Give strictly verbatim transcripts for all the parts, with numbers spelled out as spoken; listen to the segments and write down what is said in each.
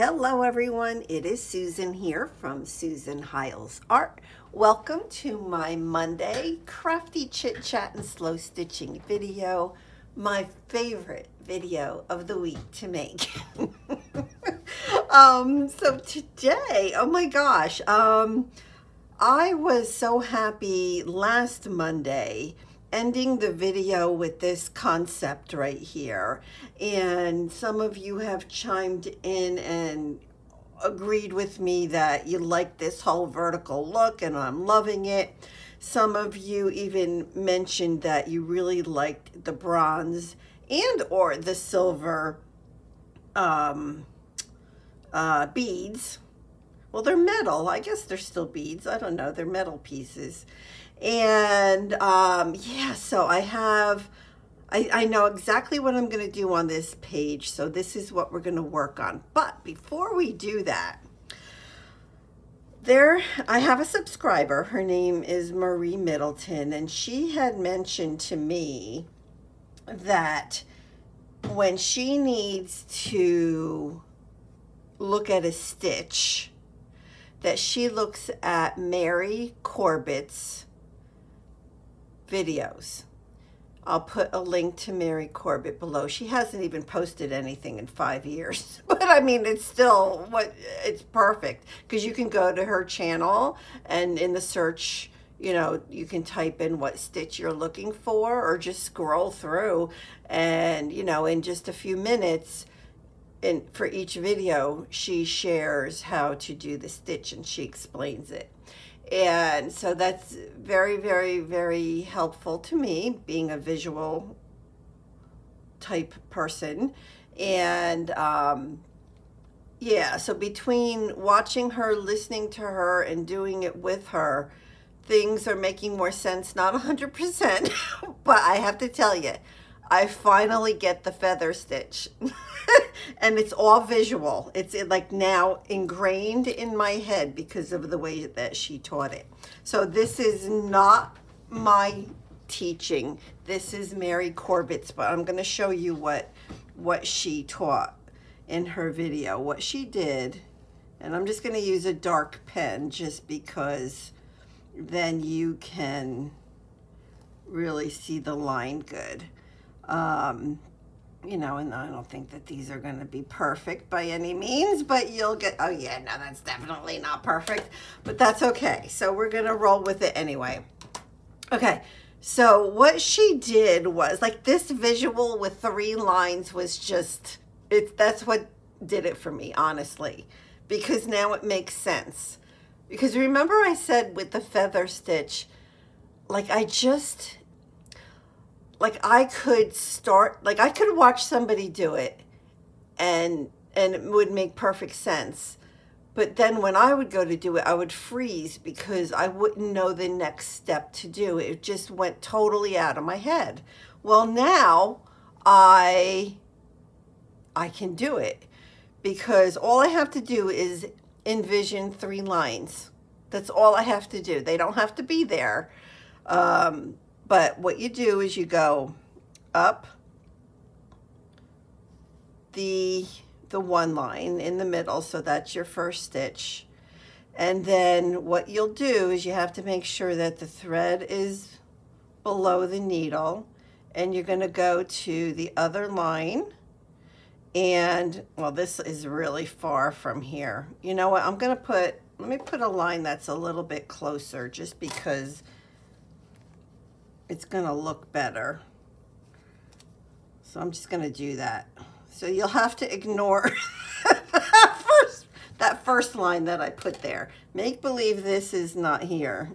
Hello everyone, it is Susan here from Susan Hiles Art. Welcome to my Monday crafty chit chat and slow stitching video, my favorite video of the week to make. um, so today, oh my gosh, um, I was so happy last Monday ending the video with this concept right here, and some of you have chimed in and agreed with me that you like this whole vertical look and I'm loving it. Some of you even mentioned that you really liked the bronze and or the silver um, uh, beads. Well, they're metal, I guess they're still beads, I don't know, they're metal pieces. And um, yeah, so I have, I, I know exactly what I'm going to do on this page. So this is what we're going to work on. But before we do that, there, I have a subscriber. Her name is Marie Middleton, and she had mentioned to me that when she needs to look at a stitch, that she looks at Mary Corbet's videos. I'll put a link to Mary Corbet below. She hasn't even posted anything in five years, but I mean, it's still what it's perfect because you can go to her channel and in the search, you know, you can type in what stitch you're looking for or just scroll through and, you know, in just a few minutes, and for each video, she shares how to do the stitch and she explains it. And so that's very, very, very helpful to me, being a visual type person. And um, yeah, so between watching her, listening to her, and doing it with her, things are making more sense, not one hundred percent, but I have to tell you, I finally get the feather stitch. And it's all visual. It's like now ingrained in my head because of the way that she taught it. So this is not my teaching. This is Mary Corbet's, but I'm going to show you what, what she taught in her video, what she did. And I'm just going to use a dark pen just because then you can really see the line good. Um, you know, and I don't think that these are going to be perfect by any means, but you'll get, oh yeah, no, that's definitely not perfect, but that's okay. So we're going to roll with it anyway. Okay. So what she did was like this visual with three lines was just, it, that's what did it for me, honestly, because now it makes sense. Because remember I said with the feather stitch, like I just, like I could start, like I could watch somebody do it and and it would make perfect sense. But then when I would go to do it, I would freeze because I wouldn't know the next step to do. It just went totally out of my head. Well, now I, I can do it because all I have to do is envision three lines. That's all I have to do. They don't have to be there. Um, But what you do is you go up the, the one line in the middle, so that's your first stitch. And then what you'll do is you have to make sure that the thread is below the needle, and you're gonna go to the other line. And, well, this is really far from here. You know what, I'm gonna put, let me put a line that's a little bit closer just because it's gonna look better. So I'm just gonna do that. So you'll have to ignore that, first, that first line that I put there. Make believe this is not here.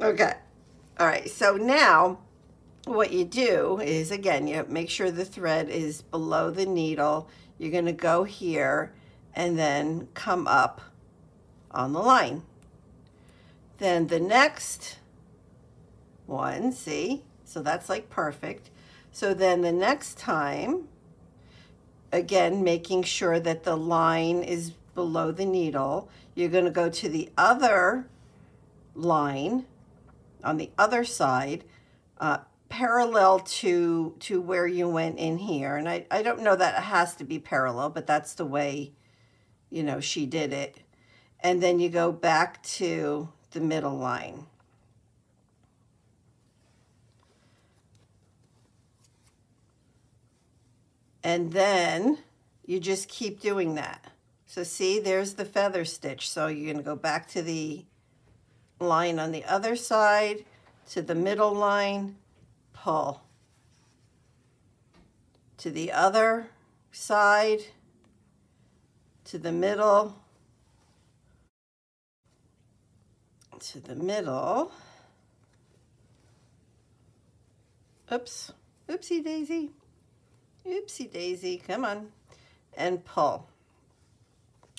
Okay, all right, so now what you do is, again, you make sure the thread is below the needle. You're gonna go here and then come up on the line. Then the next one, see? So that's like perfect. So then the next time, again, making sure that the line is below the needle, you're gonna go to the other line on the other side, uh, parallel to to where you went in here. And I, I don't know that it has to be parallel, but that's the way, you know, she did it. And then you go back to the middle line. And then you just keep doing that. So see, there's the feather stitch. So you're gonna go back to the line on the other side, to the middle line, pull. To the other side, to the middle, to the middle. Oops, oopsie daisy, oopsie daisy, come on, and pull.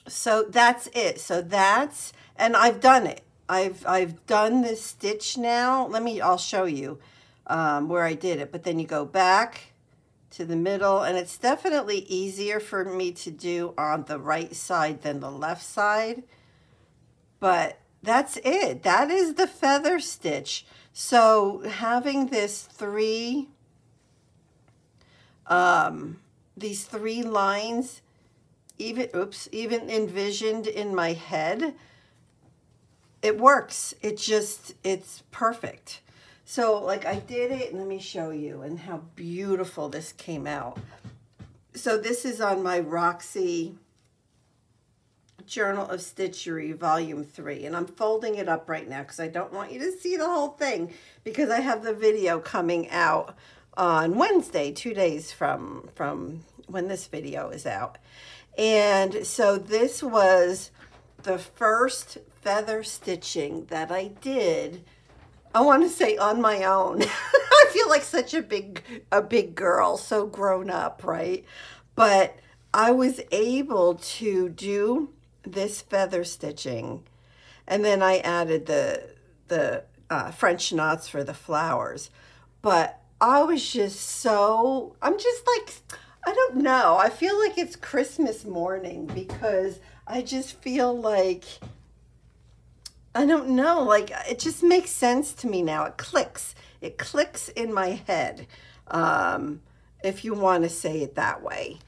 So that's it. So that's, and I've done it. I've, I've done this stitch now. Let me, I'll show you um, where I did it. But then you go back to the middle, and it's definitely easier for me to do on the right side than the left side. But that's it. That is the feather stitch. So having this three, um, these three lines, even, oops, even envisioned in my head, it works. It just, it's perfect. So like I did it, let me show you and how beautiful this came out. So this is on my Roxy Journal of Stitchery Volume three, and I'm folding it up right now because I don't want you to see the whole thing, because I have the video coming out on Wednesday, two days from, from when this video is out. And so this was the first feather stitching that I did, I want to say on my own. I feel like such a big, a big girl, so grown up, right? But I was able to do this feather stitching. And then I added the, the uh, French knots for the flowers. But I was just so, I'm just like, I don't know. I feel like it's Christmas morning, because I just feel like, I don't know, like it just makes sense to me now. It clicks. It clicks in my head, um, if you want to say it that way.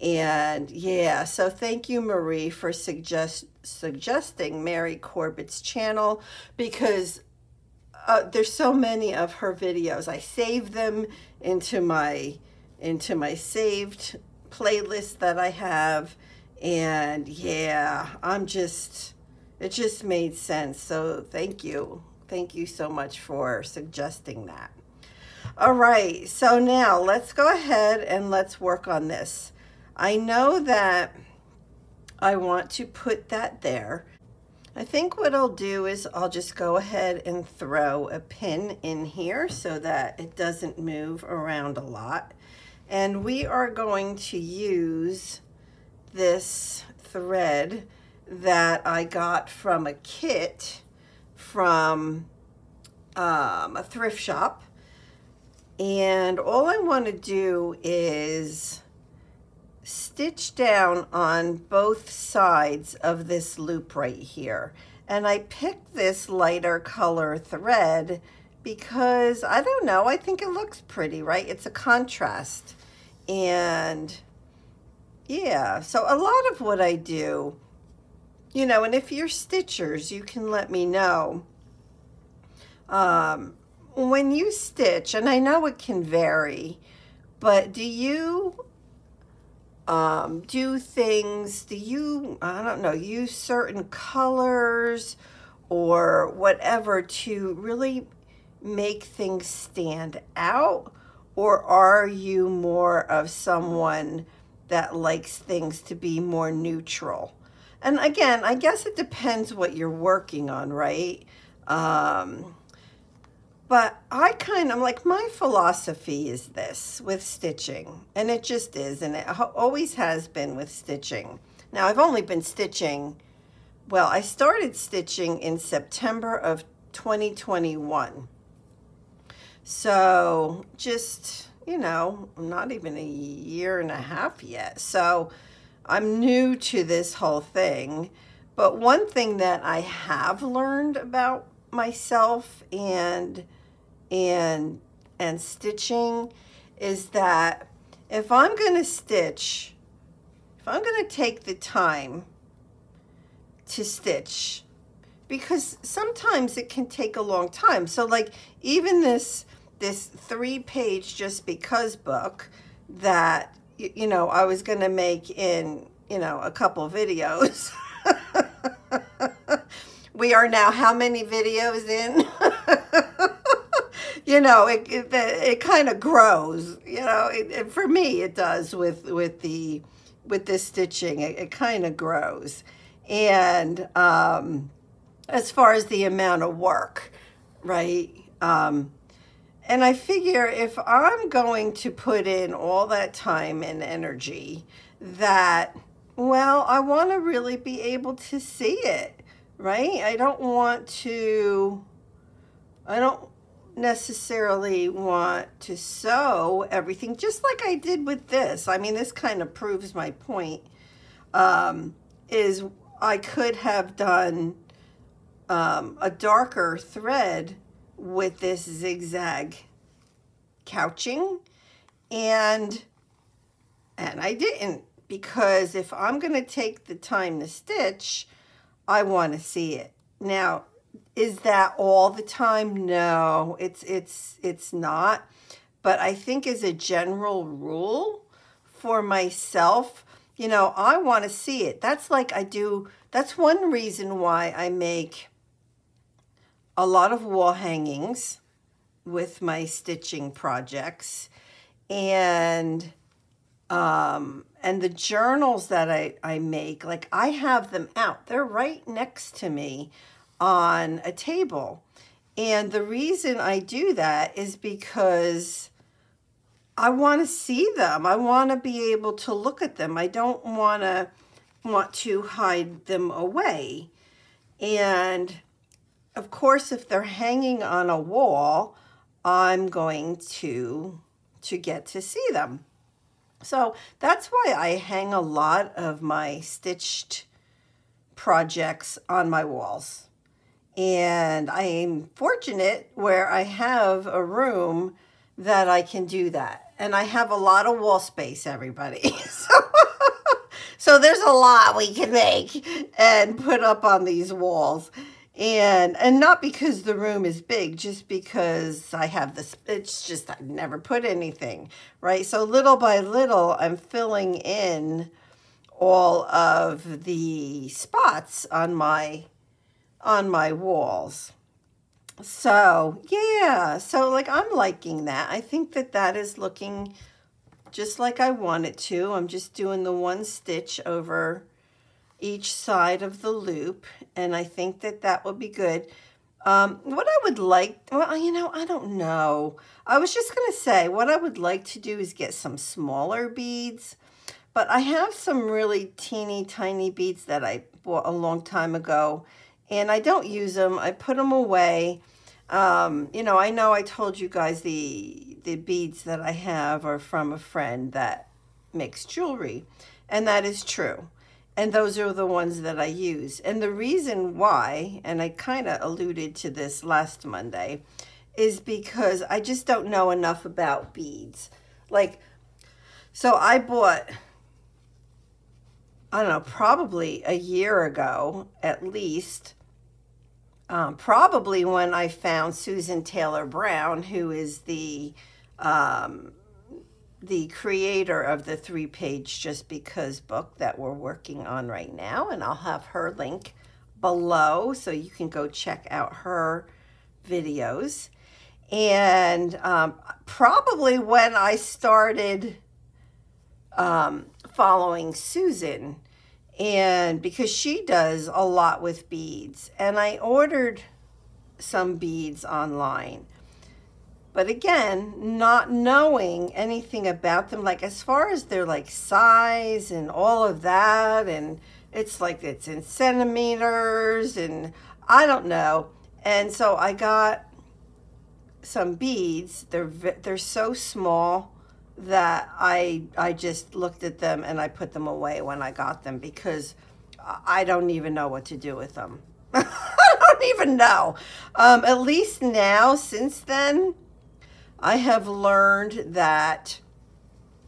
And yeah, so thank you, Marie, for suggest suggesting Mary Corbet's channel, because uh, there's so many of her videos. I save them into my into my saved playlist that I have. And yeah, I'm just, it just made sense. So thank you. Thank you so much for suggesting that. All right, so now let's go ahead and let's work on this. I know that I want to put that there. I think what I'll do is I'll just go ahead and throw a pin in here so that it doesn't move around a lot. And we are going to use this thread that I got from a kit from um, a thrift shop. And all I want to do is stitch down on both sides of this loop right here. And I picked this lighter color thread because, I don't know, I think it looks pretty, right? It's a contrast. And yeah, so a lot of what I do, you know, and if you're stitchers, you can let me know um, when you stitch, and I know it can vary, but do you um, do things, do you, I don't know, use certain colors or whatever to really make things stand out? Or are you more of someone that likes things to be more neutral? And again, I guess it depends what you're working on, right? Um, but I kind of, like, my philosophy is this with stitching, and it just is, and it always has been with stitching. Now, I've only been stitching, well, I started stitching in September of twenty twenty-one. So just, you know, not even a year and a half yet. So I'm new to this whole thing, but one thing that I have learned about myself and and and stitching is that if I'm gonna stitch, if I'm gonna take the time to stitch, because sometimes it can take a long time. So like even this, this three page Just Because book that, you know, I was gonna make in, you know, a couple videos. We are now how many videos in? You know, it, it, it kind of grows, you know, it, it, for me it does with, with the, with this stitching, it, it kind of grows. And um, as far as the amount of work, right? Um, and I figure if I'm going to put in all that time and energy that, well, I want to really be able to see it, right? I don't want to, I don't necessarily want to sew everything, just like I did with this. I mean, this kind of proves my point, um, is I could have done um, a darker thread with this zigzag couching, and and I didn't, because if I'm going to take the time to stitch, I want to see it. Now, is that all the time? No, it's it's it's not. But I think as a general rule for myself, you know, I want to see it. That's like I do. That's one reason why I make a lot of wall hangings with my stitching projects, and um, and the journals that I, I make, like I have them out. They're right next to me on a table. And the reason I do that is because I want to see them. I want to be able to look at them. I don't want to want to hide them away. And of course, if they're hanging on a wall, I'm going to to get to see them. So that's why I hang a lot of my stitched projects on my walls. And I am fortunate where I have a room that I can do that. And I have a lot of wall space, everybody. So, so there's a lot we can make and put up on these walls. And and not because the room is big, just because I have this, it's just I've never put anything, right? So little by little, I'm filling in all of the spots on my, on my walls. So yeah, so like I'm liking that. I think that that is looking just like I want it to. I'm just doing the one stitch over each side of the loop, and I think that that would be good. Um, what I would like, well, you know, I don't know. I was just gonna say, what I would like to do is get some smaller beads, but I have some really teeny tiny beads that I bought a long time ago, and I don't use them. I put them away. Um, you know, I know I told you guys the, the beads that I have are from a friend that makes jewelry, and that is true. And those are the ones that I use. And the reason why, and I kind of alluded to this last Monday, is because I just don't know enough about beads. Like, so I bought, I don't know, probably a year ago at least, um, probably when I found Susan Taylor Brown, who is the, um, the creator of the three-page Just Because book that we're working on right now, and I'll have her link below so you can go check out her videos. And um, probably when I started um, following Susan, and because she does a lot with beads, and I ordered some beads online. But again, not knowing anything about them, like as far as their like size and all of that, and it's like it's in centimeters and I don't know. And so I got some beads. They're they're so small that I I just looked at them and I put them away when I got them, because I don't even know what to do with them. I don't even know. Um, at least now, since then, I have learned that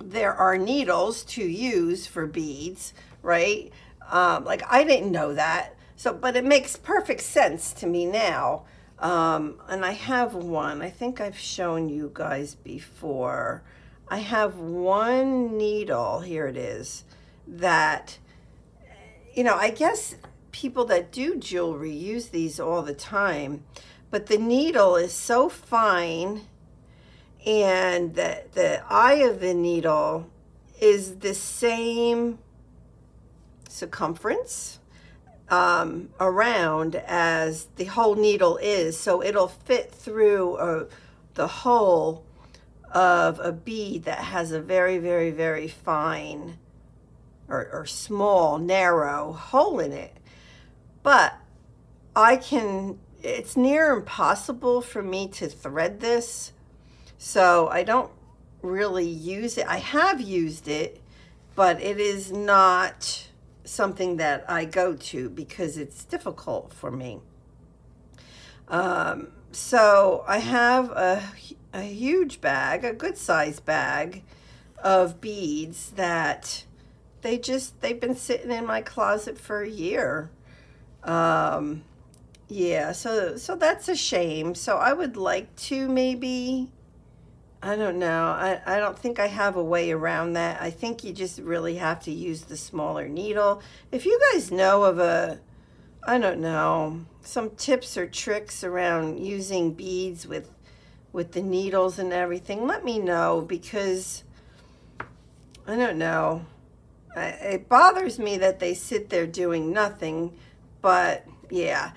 there are needles to use for beads, right? Um, like I didn't know that. So, but it makes perfect sense to me now. Um, and I have one, I think I've shown you guys before. I have one needle, here it is, that, you know, I guess people that do jewelry use these all the time, but the needle is so fine and the, the eye of the needle is the same circumference um, around as the whole needle is. So it'll fit through a, the hole of a bead that has a very, very, very fine or, or small, narrow hole in it. But I can, it's near impossible for me to thread this. So I don't really use it. I have used it, but it is not something that I go to because it's difficult for me. Um, so I have a, a huge bag, a good size bag of beads that they just, they've been sitting in my closet for a year. Um, yeah, so, so that's a shame. So I would like to maybe, I don't know. I, I don't think I have a way around that. I think you just really have to use the smaller needle. If you guys know of a, I don't know, some tips or tricks around using beads with, with the needles and everything, let me know, because I don't know. I, it bothers me that they sit there doing nothing, but yeah.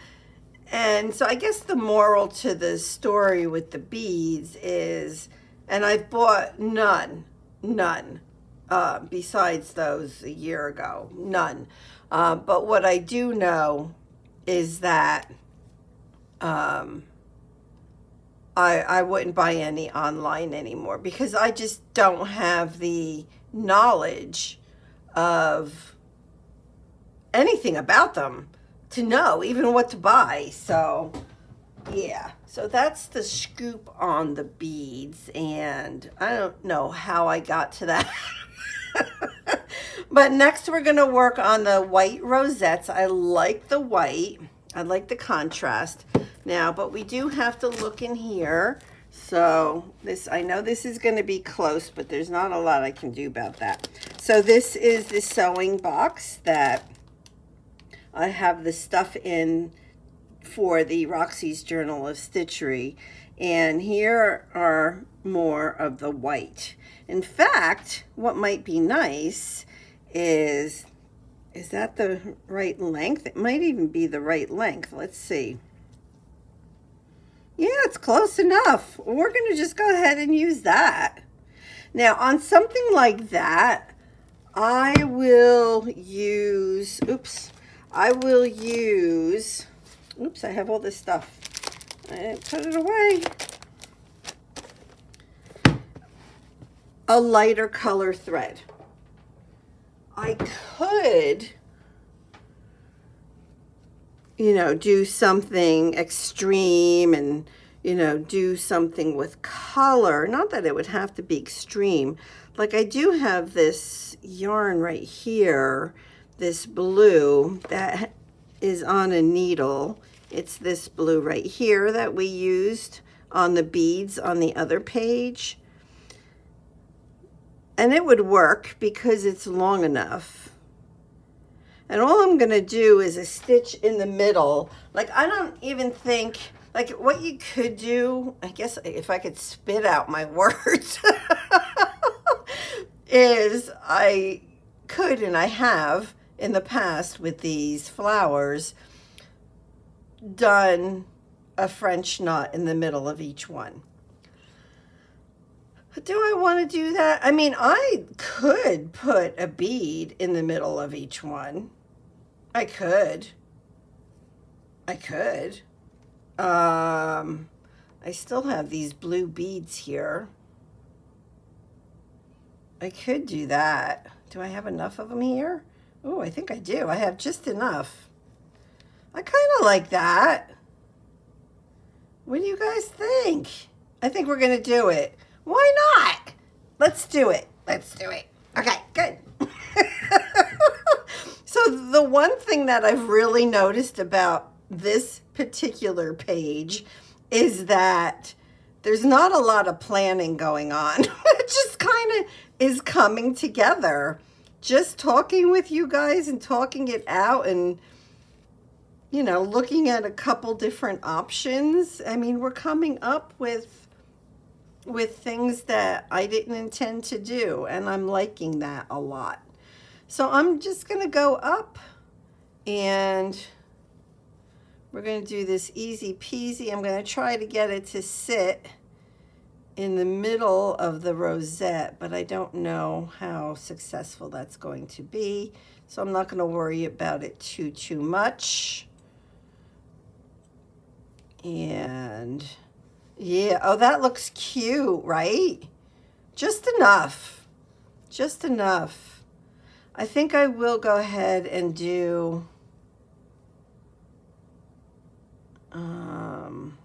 And so I guess the moral to the story with the beads is, and I've bought none, none, uh, besides those a year ago, none. Uh, but what I do know is that um, I, I wouldn't buy any online anymore because I just don't have the knowledge of anything about them to know even what to buy, so... Yeah, so that's the scoop on the beads, and I don't know how I got to that. But next we're going to work on the white rosettes. I like the white. I like the contrast now, but we do have to look in here. So this, I know this is going to be close, but there's not a lot I can do about that. So this is the sewing box that I have the stuff in for the Roxy's Journal of Stitchery, and here are more of the white. In fact, what might be nice is, is that the right length? It might even be the right length. Let's see. Yeah, it's close enough. We're going to just go ahead and use that. Now, on something like that, I will use, oops, I will use... Oops, I have all this stuff. I put it away. A lighter color thread. I could, you know, do something extreme and, you know, do something with color. Not that it would have to be extreme. Like I do have this yarn right here, this blue that is on a needle. It's this blue right here that we used on the beads on the other page. And it would work because it's long enough. And all I'm gonna do is a stitch in the middle. Like I don't even think, like what you could do, I guess if I could spit out my words, is I could, and I have in the past with these flowers, done a French knot in the middle of each one. But do I want to do that? I mean, I could put a bead in the middle of each one. I could. I could. Um, I still have these blue beads here. I could do that. Do I have enough of them here? Oh, I think I do. I have just enough. I kind of like that. What do you guys think? I think we're gonna do it. Why not? Let's do it. Let's do it. Okay, good. So the one thing that I've really noticed about this particular page is that there's not a lot of planning going on. It just kind of is coming together. Just talking with you guys and talking it out and, you know, looking at a couple different options. I mean, we're coming up with with things that I didn't intend to do, and I'm liking that a lot. So I'm just gonna go up and we're gonna do this easy peasy. I'm gonna try to get it to sit in the middle of the rosette, but I don't know how successful that's going to be. So I'm not gonna worry about it too, too much. And yeah, oh, that looks cute, right? Just enough, just enough. I think I will go ahead and do um,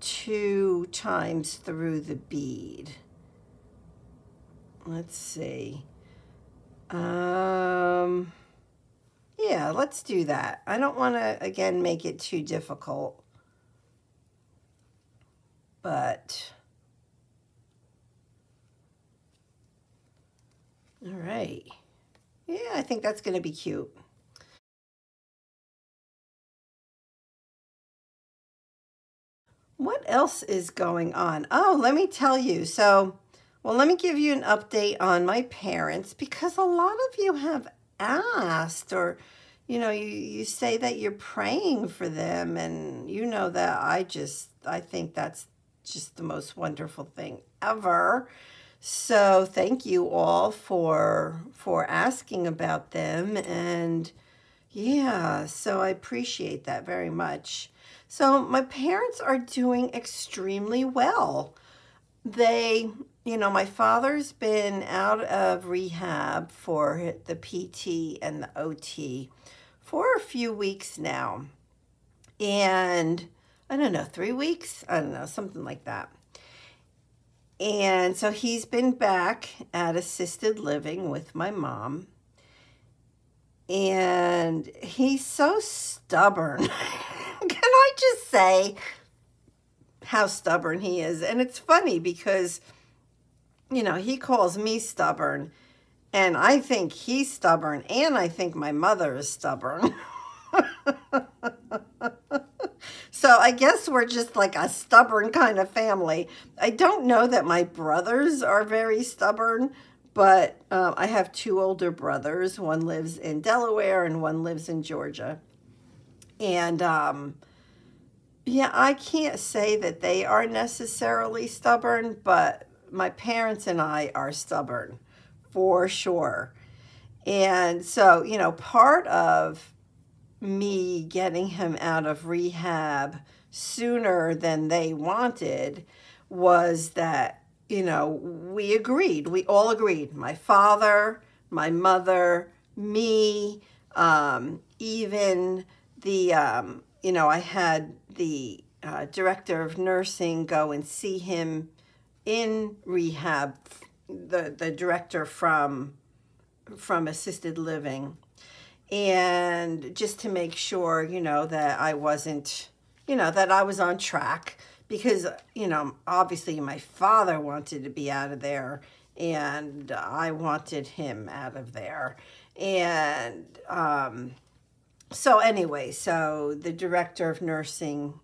two times through the bead. Let's see. Um, yeah, let's do that. I don't want to, again, make it too difficult. But, all right. Yeah, I think that's going to be cute. What else is going on? Oh, let me tell you. So, well, let me give you an update on my parents, because a lot of you have asked, or, you know, you, you say that you're praying for them, and you know that I just, I think that's just the most wonderful thing ever. So thank you all for for asking about them, and yeah, so I appreciate that very much. So my parents are doing extremely well. They, you know, my father's been out of rehab for the P T and the O T for a few weeks now, and I don't know, three weeks? I don't know, something like that. And so he's been back at assisted living with my mom. And he's so stubborn. Can I just say how stubborn he is? And it's funny because, you know, he calls me stubborn, and I think he's stubborn, and I think my mother is stubborn. So I guess we're just like a stubborn kind of family. I don't know that my brothers are very stubborn, but uh, I have two older brothers. One lives in Delaware and one lives in Georgia. And um, yeah, I can't say that they are necessarily stubborn, but my parents and I are stubborn for sure. And so, you know, part of me getting him out of rehab sooner than they wanted was that, you know, we agreed, we all agreed, my father, my mother, me, um, even the, um, you know, I had the uh, director of nursing go and see him in rehab, the, the director from, from assisted living, and just to make sure, you know, that I wasn't, you know, that I was on track, because, you know, obviously my father wanted to be out of there and I wanted him out of there. And um, so anyway, so the director of nursing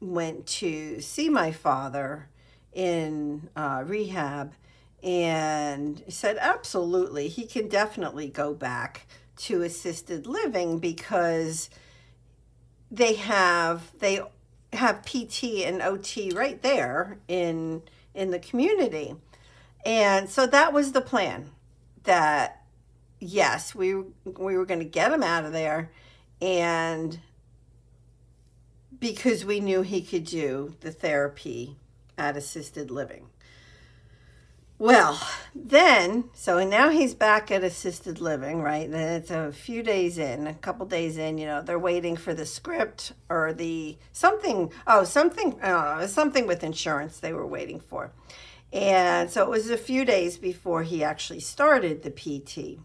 went to see my father in uh, rehab and said, absolutely, he can definitely go back to assisted living, because they have they have P T and O T right there in in the community. And so that was the plan, that yes, we we were going to get him out of there, and because we knew he could do the therapy at assisted living. Well, then, so now he's back at assisted living, right? And it's a few days in, a couple days in, you know, they're waiting for the script or the something, oh, something, uh, something with insurance they were waiting for. And so it was a few days before he actually started the P T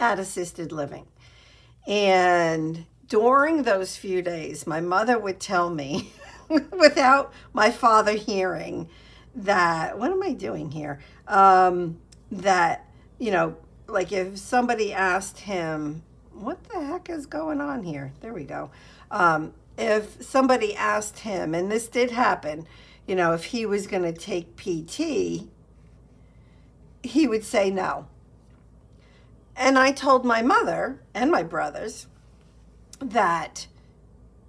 at assisted living. And during those few days, my mother would tell me, without my father hearing, that, what am I doing here? Um, that, you know, like if somebody asked him, what the heck is going on here? There we go. Um, if somebody asked him, and this did happen, you know, if he was going to take P T, he would say no. And I told my mother and my brothers that,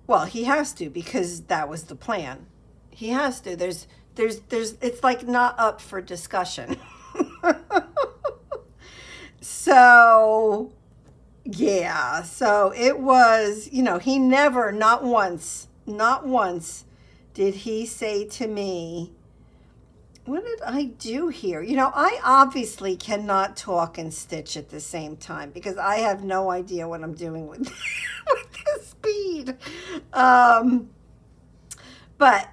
well, he has to, because that was the plan. He has to. There's There's, there's, it's like not up for discussion. So, yeah, so it was, you know, he never, not once, not once did he say to me, what did I do here? You know, I obviously cannot talk and stitch at the same time because I have no idea what I'm doing with, with the speed. Um, but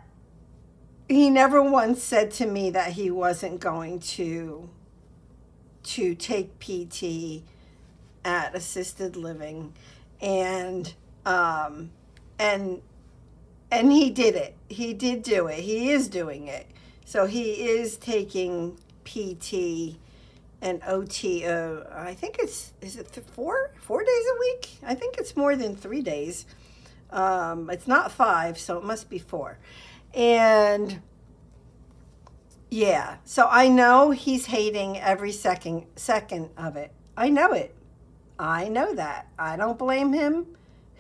he never once said to me that he wasn't going to to take P T at assisted living, and um and and he did it. He did do it. He is doing it. So he is taking P T and O T O. I think it's is it four four days a week? I think it's more than three days. Um, it's not five, so it must be four. And yeah, so I know he's hating every second second of it. I know it. I know that. I don't blame him.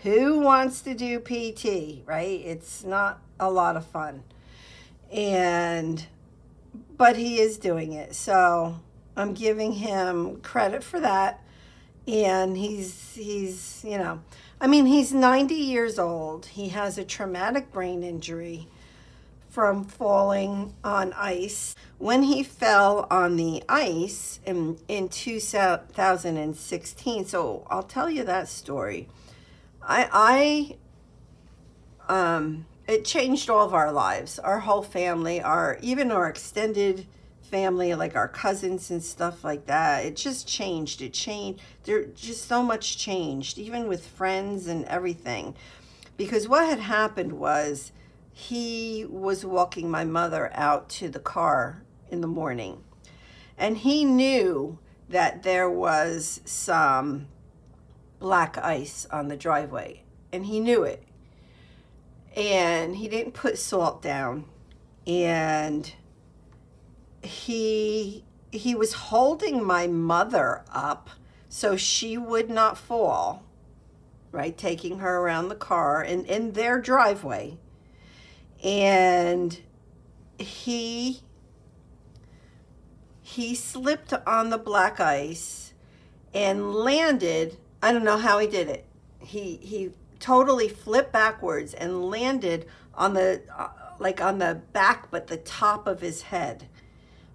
Who wants to do P T, right? It's not a lot of fun. And, but he is doing it. So I'm giving him credit for that. And he's, he's, you know, I mean, he's ninety years old. He has a traumatic brain injury from falling on ice. When he fell on the ice in, in two thousand sixteen, so I'll tell you that story. I, I um, it changed all of our lives, our whole family, our even our extended family, like our cousins and stuff like that. It just changed, it changed. There just so much changed, even with friends and everything. Because what had happened was, he was walking my mother out to the car in the morning, and he knew that there was some black ice on the driveway, and he knew it, and he didn't put salt down, and he he was holding my mother up so she would not fall, right, taking her around the car and in their driveway. And he, he slipped on the black ice and landed. I don't know how he did it. He, he totally flipped backwards and landed on the, uh, like on the back, but the top of his head.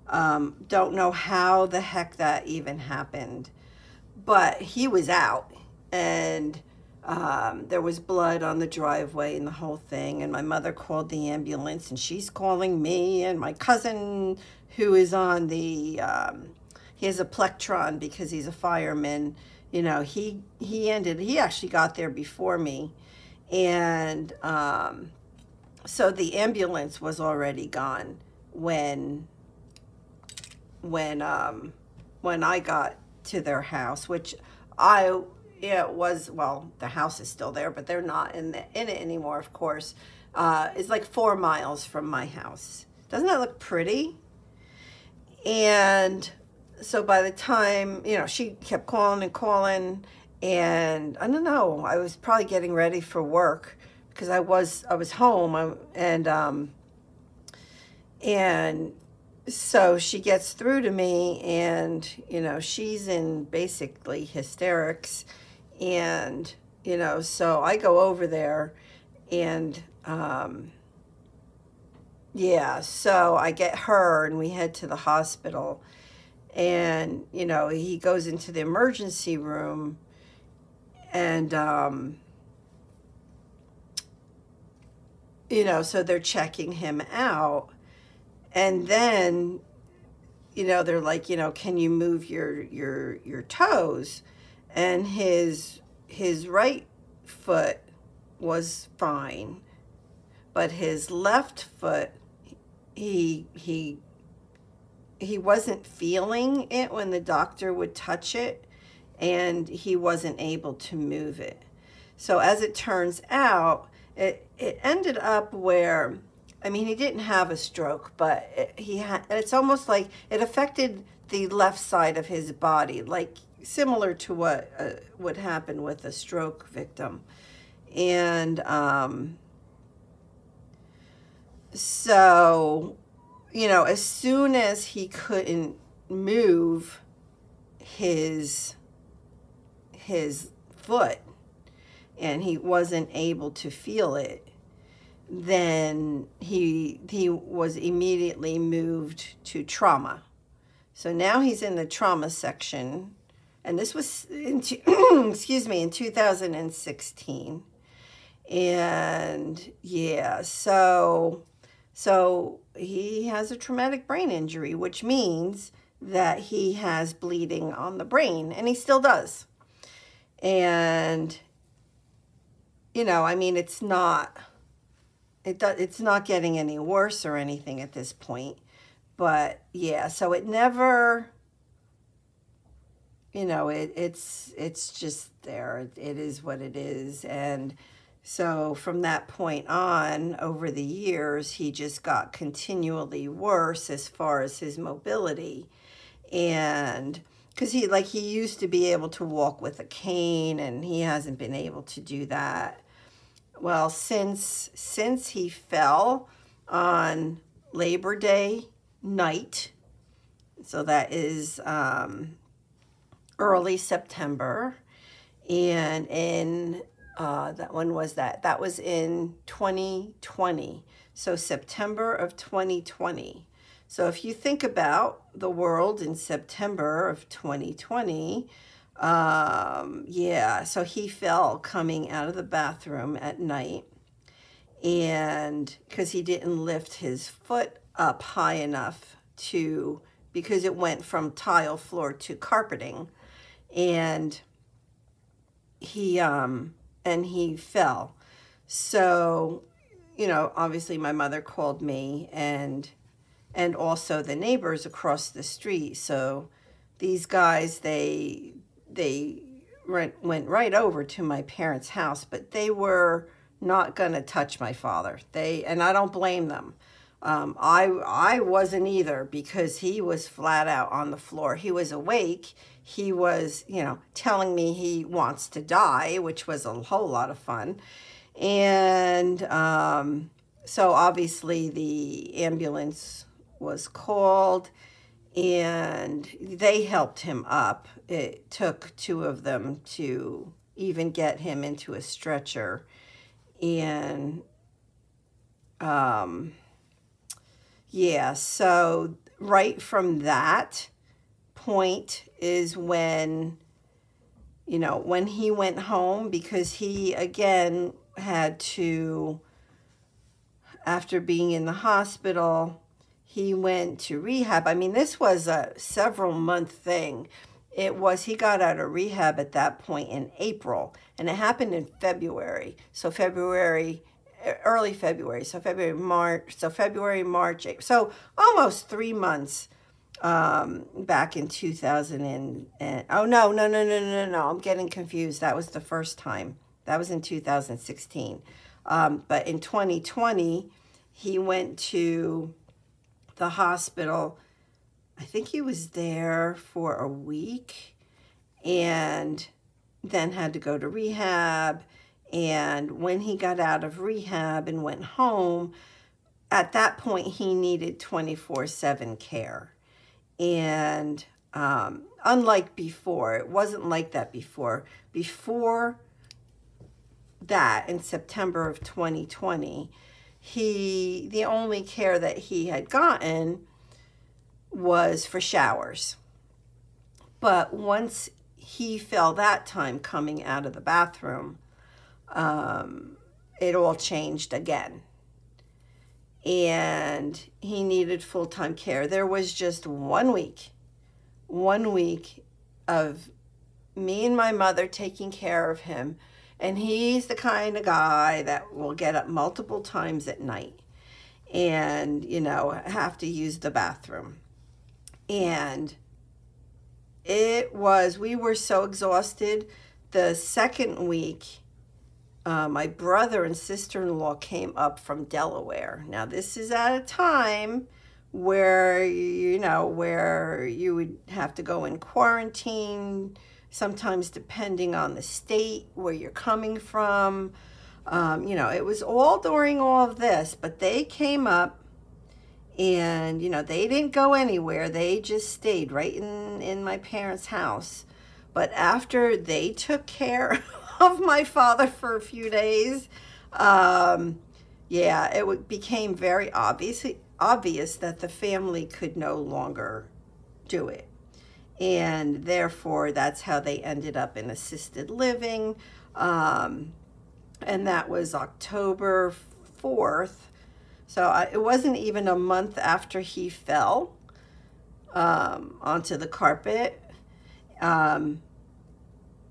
Um, don't know how the heck that even happened, but he was out, and Um, there was blood on the driveway and the whole thing. And my mother called the ambulance, and she's calling me, and my cousin who is on the, um, he has a plectron because he's a fireman. You know, he, he ended, he actually got there before me. And um, so the ambulance was already gone when, when, um, when I got to their house, which I, yeah, it was, well, the house is still there, but they're not in, the, in it anymore, of course. Uh, it's like four miles from my house. Doesn't that look pretty? And so by the time, you know, she kept calling and calling, and I don't know, I was probably getting ready for work because I was, I was home. I, and, um, and so she gets through to me, and, you know, she's in basically hysterics. And, you know, so I go over there, and, um, Yeah, so I get her and we head to the hospital, and you know, he goes into the emergency room, and um you know, so they're checking him out, and then you know, they're like, you know, can you move your your your toes? And his his right foot was fine, but his left foot, he he he wasn't feeling it when the doctor would touch it, and he wasn't able to move it. So as it turns out, it it ended up where, I mean, he didn't have a stroke, but it, he had, it's almost like it affected the left side of his body, like similar to what uh, would happen with a stroke victim. And um, so, you know, as soon as he couldn't move his his foot and he wasn't able to feel it, then he he was immediately moved to trauma. So now he's in the trauma section, and this was in excuse me in two thousand sixteen. And yeah, so so he has a traumatic brain injury, which means that he has bleeding on the brain, and he still does. And you know, I mean, it's not It does, it's not getting any worse or anything at this point. But yeah, so it never, you know, it, it's, it's just there. It, it is what it is. And so from that point on, over the years, he just got continually worse as far as his mobility. And because he, like, he used to be able to walk with a cane, and he hasn't been able to do that. Well, since since he fell on Labor Day night, so that is um, early September, and in uh, that one was that that was in twenty twenty. So September of twenty twenty. So if you think about the world in September of twenty twenty. Um, yeah, so he fell coming out of the bathroom at night, and because he didn't lift his foot up high enough to, because it went from tile floor to carpeting, and he, um, and he fell. So, you know, obviously my mother called me, and, and also the neighbors across the street. So these guys, they, they went right over to my parents' house, but they were not going to touch my father. They, and I don't blame them. Um, I, I wasn't either, because he was flat out on the floor. He was awake. He was, you know, telling me he wants to die, which was a whole lot of fun. And um, so obviously the ambulance was called, and they helped him up. It took two of them to even get him into a stretcher. And um, yeah, so right from that point is when, you know, when he went home, because he again had to, after being in the hospital, he went to rehab. I mean, this was a several month thing. It was, he got out of rehab at that point in April, and it happened in February. So February, early February. So February, March, so February, March, April. So almost three months um, back in two thousand and, and, oh no, no, no, no, no, no. I'm getting confused. That was the first time. That was in two thousand sixteen. Um, but in twenty twenty, he went to the hospital. I think he was there for a week, and then had to go to rehab. And when he got out of rehab and went home, at that point he needed twenty-four seven care. And um, unlike before, it wasn't like that before. Before that, in September of twenty twenty, he, the only care that he had gotten was for showers. But once he fell that time coming out of the bathroom, um, it all changed again. And he needed full-time care. There was just one week, one week of me and my mother taking care of him. And he's the kind of guy that will get up multiple times at night and, you know, have to use the bathroom. And it was, we were so exhausted. The second week, uh, my brother and sister-in-law came up from Delaware. Now, this is at a time where, you know, where you would have to go in quarantine, sometimes depending on the state where you're coming from. Um, you know, it was all during all of this, but they came up and, you know, they didn't go anywhere. They just stayed right in, in my parents' house. But after they took care of my father for a few days, um, yeah, it became very obvious, obvious that the family could no longer do it. And therefore, that's how they ended up in assisted living. Um, and that was October fourth. So I, it wasn't even a month after he fell um, onto the carpet. Um,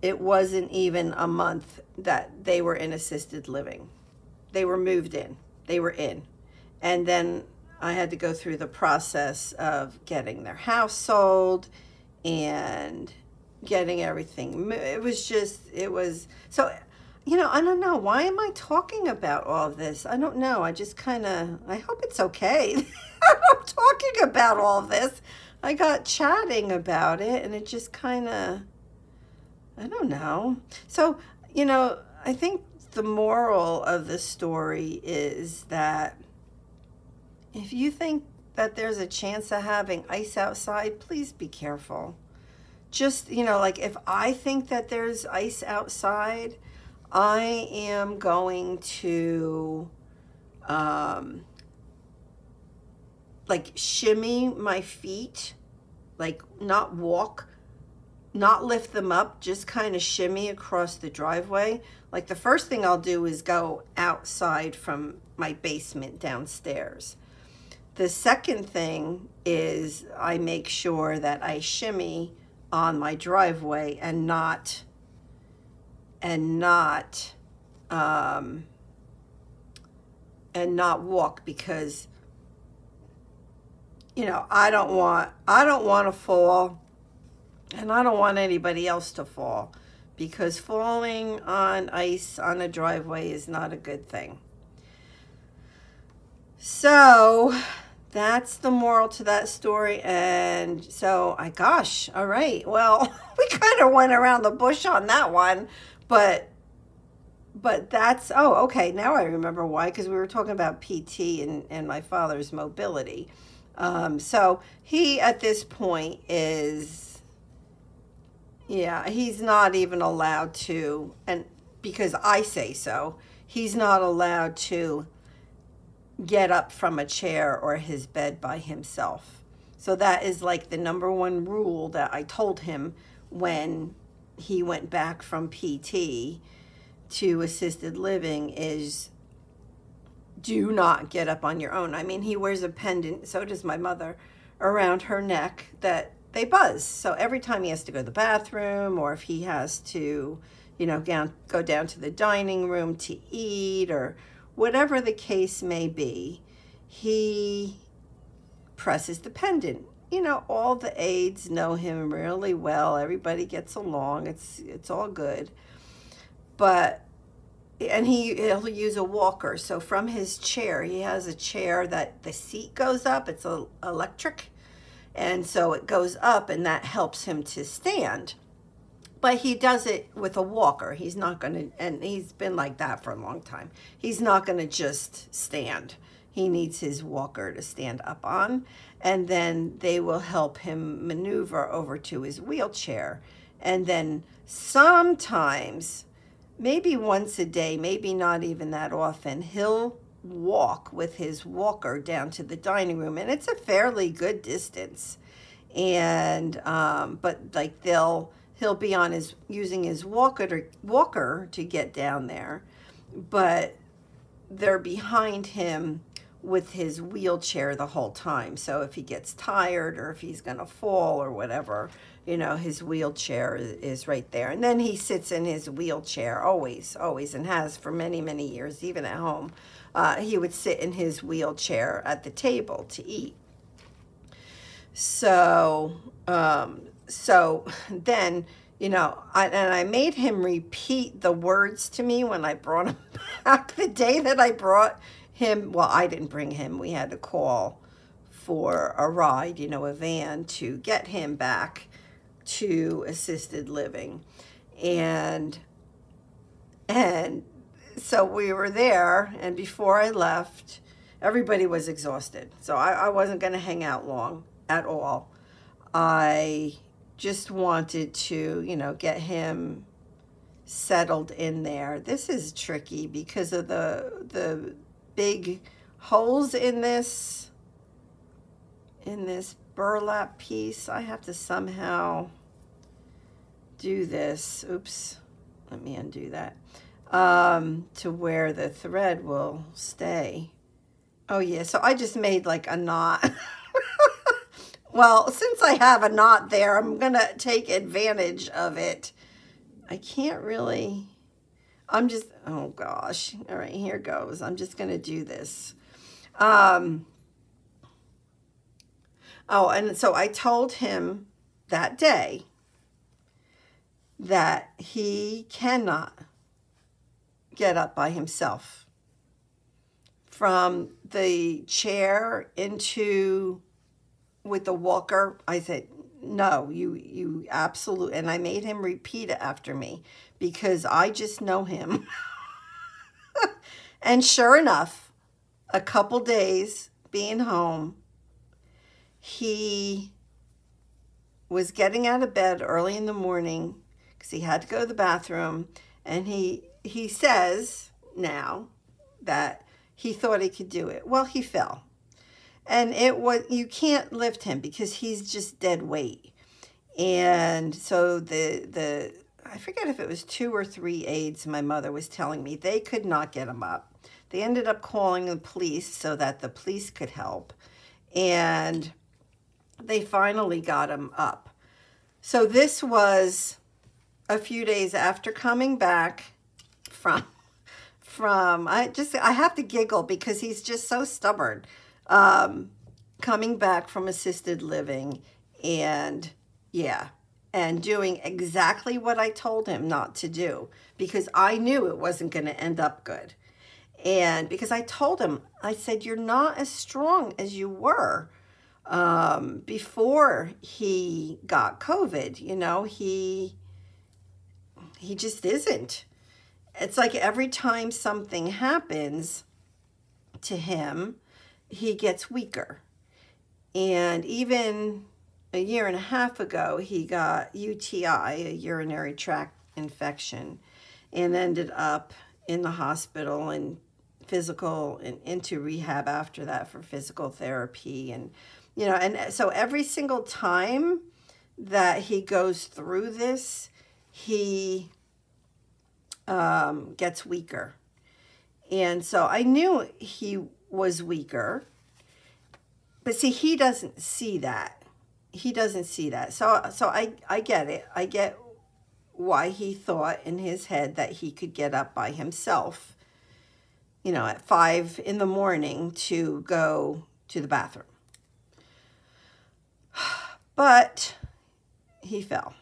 it wasn't even a month that they were in assisted living. They were moved in. They were in. And then I had to go through the process of getting their house sold and getting everything. It was just, it was, so, you know, I don't know. Why am I talking about all this? I don't know. I just kind of, I hope it's okay. I'm talking about all this. I got chatting about it and it just kind of, I don't know. So, you know, I think the moral of the story is that if you think that there's a chance of having ice outside, please be careful. Just, you know, like if I think that there's ice outside, I am going to um, like shimmy my feet, like not walk, not lift them up, just kind of shimmy across the driveway. Like the first thing I'll do is go outside from my basement downstairs. The second thing is I make sure that I shimmy on my driveway and not, and not, um, and not walk, because, you know, I don't want, I don't want to fall, and I don't want anybody else to fall, because falling on ice on a driveway is not a good thing. So that's the moral to that story. And so, I gosh, all right. Well, we kind of went around the bush on that one, but, but that's, oh, okay. Now I remember why, because we were talking about P T and, and my father's mobility. Um, so he, at this point is, yeah, he's not even allowed to, and because I say so, he's not allowed to get up from a chair or his bed by himself. So that is like the number one rule that I told him when he went back from P T to assisted living, is do not get up on your own. I mean, he wears a pendant, so does my mother, around her neck that they buzz. So every time he has to go to the bathroom, or if he has to, you know, down, go down to the dining room to eat, or whatever the case may be, he presses the pendant. You know, all the aides know him really well. Everybody gets along. It's it's all good. But, and he, he'll use a walker. So from his chair, he has a chair that the seat goes up. It's a, electric. And so it goes up, and that helps him to stand. But he does it with a walker. He's not going to, and he's been like that for a long time. He's not going to just stand. He needs his walker to stand up on. And then they will help him maneuver over to his wheelchair. And then sometimes, maybe once a day, maybe not even that often, he'll walk with his walker down to the dining room, and it's a fairly good distance. And um, but like they'll he'll be on his using his walker to, walker to get down there, but they're behind him with his wheelchair the whole time. So if he gets tired or if he's going to fall or whatever, you know, his wheelchair is right there. And then he sits in his wheelchair always, always, and has for many, many years, even at home. Uh, he would sit in his wheelchair at the table to eat. So, um, so then, you know, I, and I made him repeat the words to me when I brought him back the day that I brought him. Well, I didn't bring him. We had to call for a ride, you know, a van to get him back to assisted living. And, and so we were there, and before I left, everybody was exhausted. So I, I wasn't going to hang out long at all. I just wanted to, you know, get him settled in there. This is tricky because of the, the big holes in this, in this burlap piece. I have to somehow do this. Oops, let me undo that. Um, to where the thread will stay. Oh yeah, so I just made like a knot. Well, since I have a knot there, I'm gonna take advantage of it. I can't really, I'm just, oh gosh. All right, here goes. I'm just gonna do this. Um, oh, and so I told him that day that he cannot get up by himself from the chair into with the walker. I said, no, you, you absolutely, and I made him repeat it after me because I just know him. And sure enough, a couple days being home, he was getting out of bed early in the morning because he had to go to the bathroom. And he, he says now that he thought he could do it. Well, he fell. And it was, you can't lift him because he's just dead weight. And so the, the, I forget if it was two or three aides my mother was telling me, they could not get him up. They ended up calling the police so that the police could help. And they finally got him up. So this was a few days after coming back from, from, I just, I have to giggle because he's just so stubborn. Um, coming back from assisted living and yeah, and doing exactly what I told him not to do because I knew it wasn't going to end up good. And because I told him, I said, you're not as strong as you were, um, before he got COVID, you know, he, he just isn't. It's like every time something happens to him, he gets weaker. And even a year and a half ago, he got U T I, a urinary tract infection, and ended up in the hospital and physical and into rehab after that for physical therapy. And, you know, and so every single time that he goes through this, he um, gets weaker. And so I knew he was weaker, but see, he doesn't see that. He doesn't see that. So, so I, I get it. I get why he thought in his head that he could get up by himself, you know, at five in the morning to go to the bathroom. But he fell.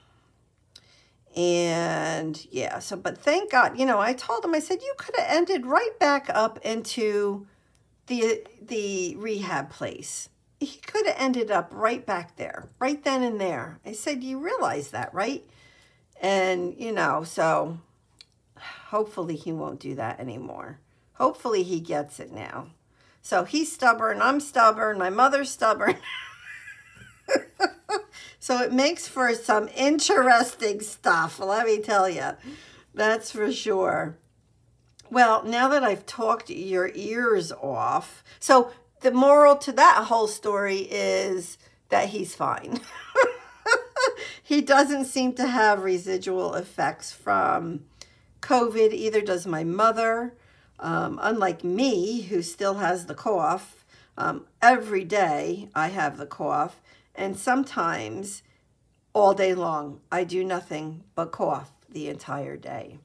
And yeah, so, but thank God, you know, I told him, I said, you could have ended right back up into the the rehab place. He could have ended up right back there, right then and there. I said, you realize that, right? And, you know, so hopefully he won't do that anymore. Hopefully he gets it now. So he's stubborn, I'm stubborn, my mother's stubborn. So it makes for some interesting stuff, let me tell you. That's for sure. Well, now that I've talked your ears off, so the moral to that whole story is that he's fine. He doesn't seem to have residual effects from COVID, either does my mother. Um, unlike me, who still has the cough, um, every day I have the cough, and sometimes all day long I do nothing but cough the entire day.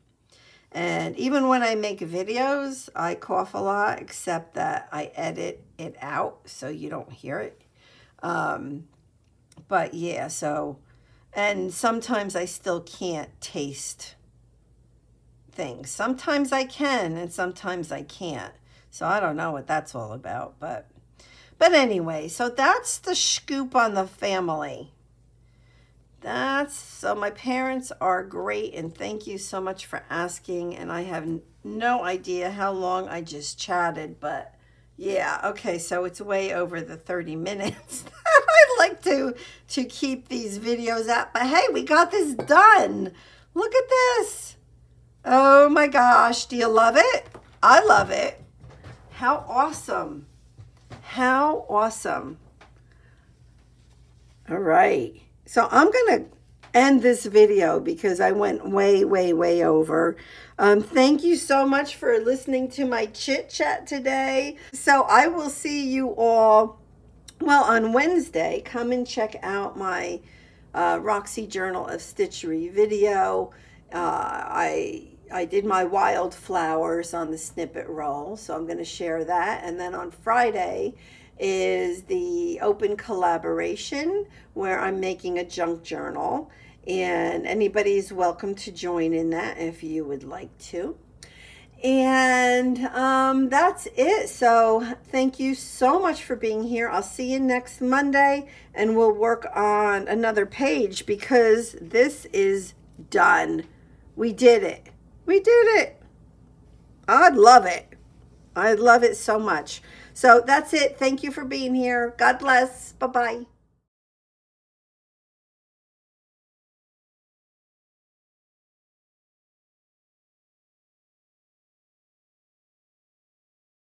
And even when I make videos, I cough a lot, except that I edit it out so you don't hear it. Um, but yeah, so, and sometimes I still can't taste things. Sometimes I can and sometimes I can't. So I don't know what that's all about, but, but anyway, so that's the scoop on the family. That's, so my parents are great, and thank you so much for asking, and I have no idea how long I just chatted, but yeah, okay, so it's way over the thirty minutes that I'd like to, to keep these videos at, but hey, we got this done. Look at this. Oh my gosh, do you love it? I love it. How awesome. How awesome. All right. So I'm gonna end this video because I went way, way, way over. Um, thank you so much for listening to my chit chat today. So I will see you all, well, on Wednesday. Come and check out my uh, Roxy Journal of Stitchery video. Uh, I, I did my wildflowers on the snippet roll, so I'm gonna share that. And then on Friday is the open collaboration where I'm making a junk journal, and anybody's welcome to join in that if you would like to. And um, that's it. So thank you so much for being here. I'll see you next Monday, and we'll work on another page because this is done. We did it. We did it. I'd love it. I love it so much. So that's it. Thank you for being here. God bless. Bye-bye.